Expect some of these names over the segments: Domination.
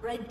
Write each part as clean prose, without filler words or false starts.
Red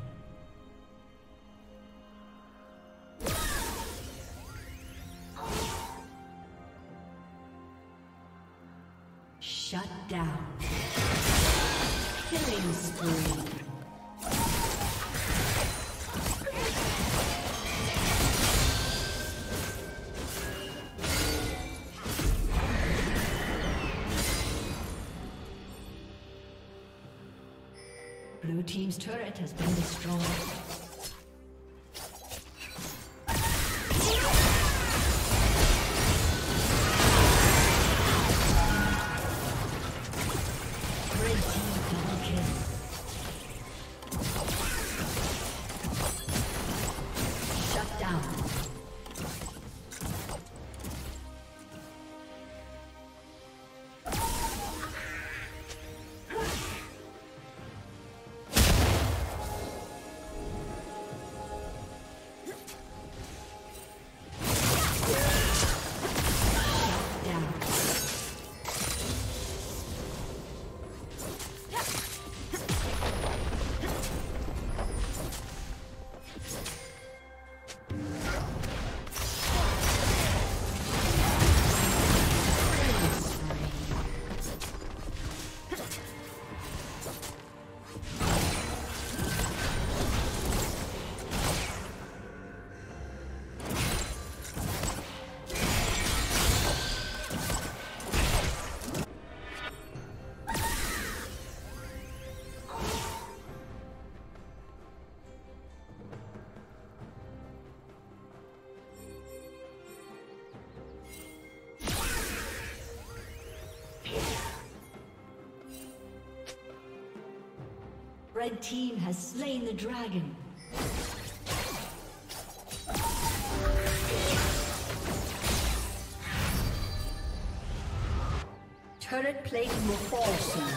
Shut down. Killing spree. Blue team's turret has been destroyed. Red team has slain the dragon. Turret plate will fall soon.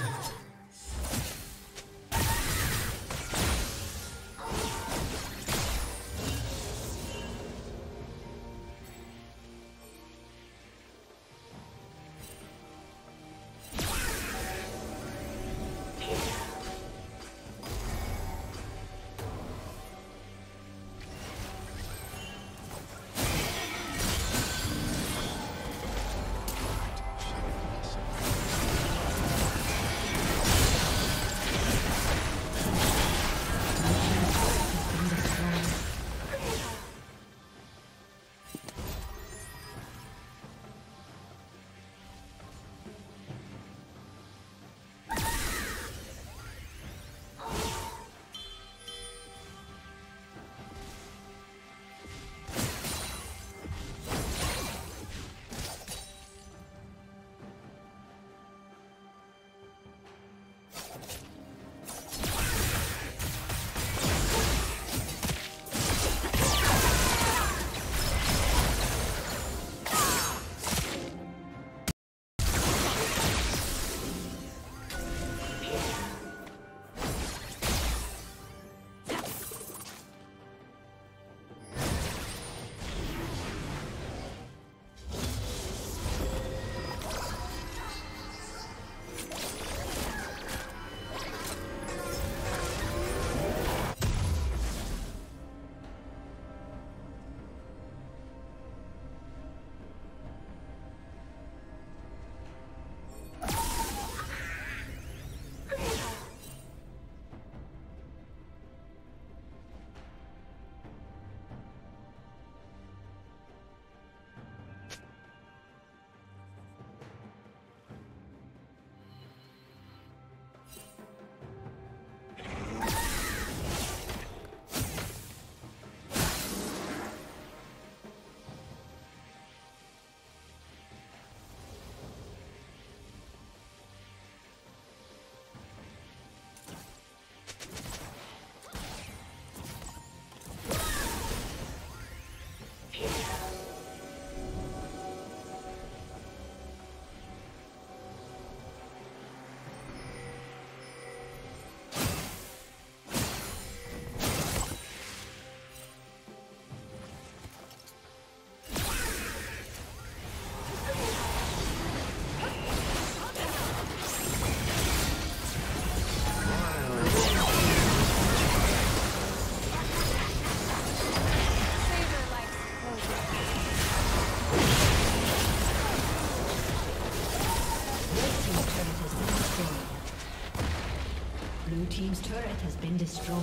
team's turret has been destroyed.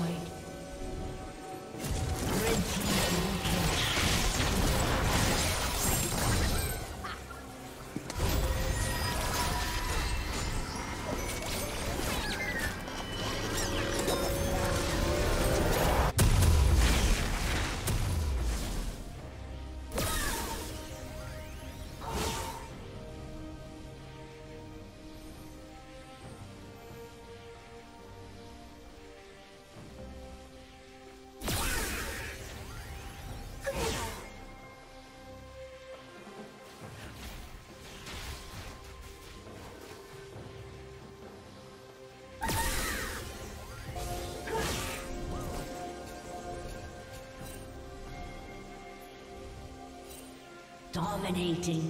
Red team. Dominating.